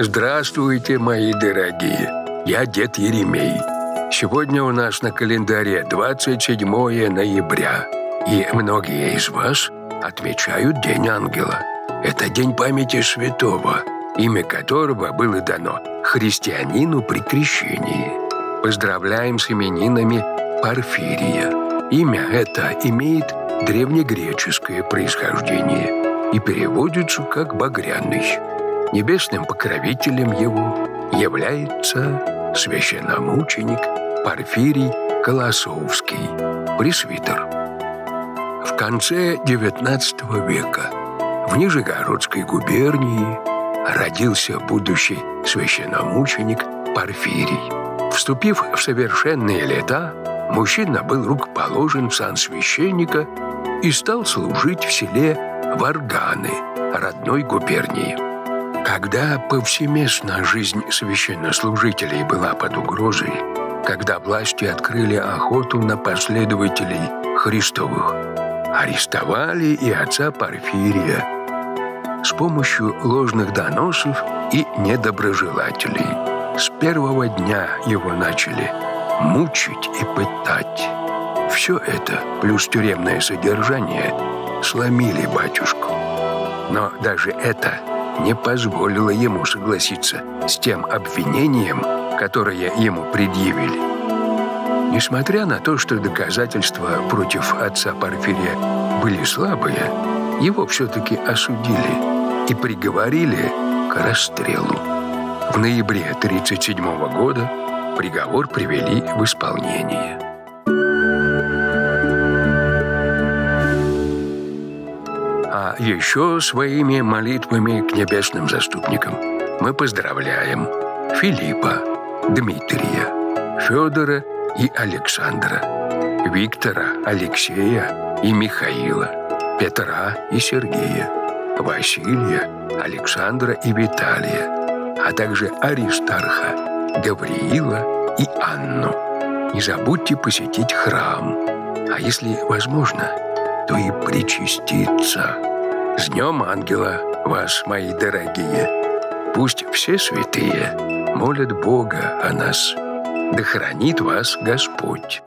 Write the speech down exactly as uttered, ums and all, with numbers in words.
Здравствуйте, мои дорогие! Я дед Иеремей. Сегодня у нас на календаре двадцать седьмое ноября, и многие из вас отмечают День Ангела. Это день памяти святого, имя которого было дано христианину при крещении. Поздравляем с именинами Порфирия. Имя это имеет древнегреческое происхождение и переводится как «багряный». Небесным покровителем его является священномученик Порфирий Колосовский, пресвитер. В конце девятнадцатого века в Нижегородской губернии родился будущий священномученик Порфирий. Вступив в совершенные лета, мужчина был рукоположен в сан священника и стал служить в селе Варганы родной губернии. Когда повсеместно жизнь священнослужителей была под угрозой, когда власти открыли охоту на последователей Христовых, арестовали и отца Порфирия с помощью ложных доносов и недоброжелателей. С первого дня его начали мучить и пытать. Все это, плюс тюремное содержание, сломили батюшку. Но даже это не позволило ему согласиться с тем обвинением, которое ему предъявили. Несмотря на то, что доказательства против отца Порфирия были слабые, его все-таки осудили и приговорили к расстрелу. В ноябре тысяча девятьсот тридцать седьмого года приговор привели в исполнение. А еще своими молитвами к небесным заступникам мы поздравляем Филиппа, Дмитрия, Федора и Александра, Виктора, Алексея и Михаила, Петра и Сергея, Василия, Александра и Виталия, а также Аристарха, Гавриила и Анну. Не забудьте посетить храм, а если возможно, то и причаститься. С Днем Ангела вас, мои дорогие! Пусть все святые молят Бога о нас. Да хранит вас Господь!